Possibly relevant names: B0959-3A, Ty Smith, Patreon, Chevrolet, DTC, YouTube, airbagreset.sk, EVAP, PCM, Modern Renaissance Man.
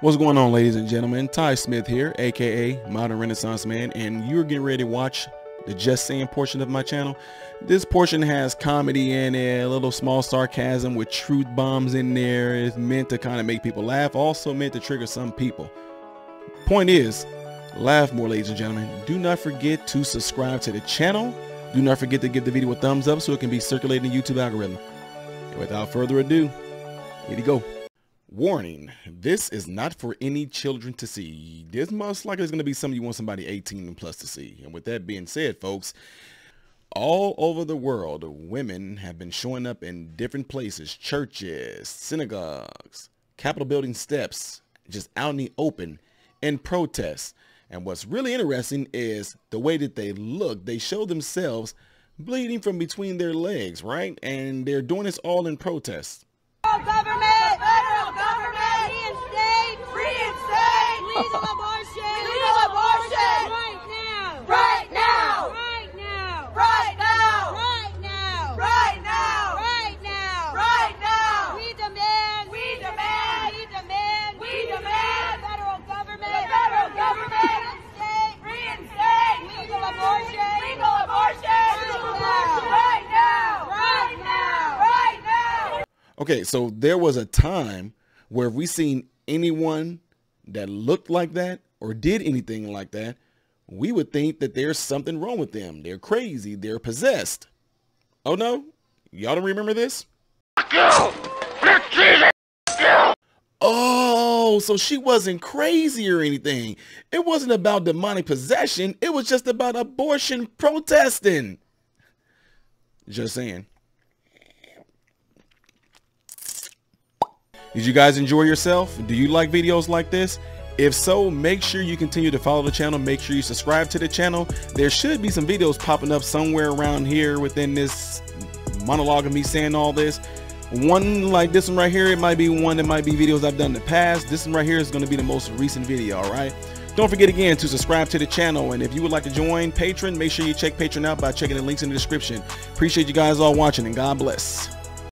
What's going on, ladies and gentlemen? Ty Smith here, aka Modern Renaissance Man, and you're getting ready to watch the Just Saying portion of my channel. This portion has comedy in it, a little small sarcasm with truth bombs in there. It's meant to kind of make people laugh, also meant to trigger some people. Point is, laugh more, ladies and gentlemen. Do not forget to subscribe to the channel. Do not forget to give the video a thumbs up so it can be circulating the YouTube algorithm. And without further ado, here you go. Warning, this is not for any children to see. This most likely is going to be something you want somebody 18 and plus to see. And with that being said, folks, all over the world, women have been showing up in different places, churches, synagogues, Capitol building steps, just out in the open in protests. And what's really interesting is the way that they look. They show themselves bleeding from between their legs, right? And they're doing this all in protest. Okay, so there was a time where if we seen anyone that looked like that or did anything like that, we would think that there's something wrong with them. They're crazy. They're possessed. Oh no? Y'all don't remember this? Oh, so she wasn't crazy or anything. It wasn't about demonic possession. It was just about abortion protesting. Just saying. Did you guys enjoy yourself? Do you like videos like this? If so, make sure you continue to follow the channel. Make sure you subscribe to the channel. There should be some videos popping up somewhere around here within this monologue of me saying all this. One like this one right here, it might be one that might be videos I've done in the past. This one right here is going to be the most recent video, all right? Don't forget again to subscribe to the channel, and if you would like to join Patreon, make sure you check Patreon out by checking the links in the description. Appreciate you guys all watching, and God bless.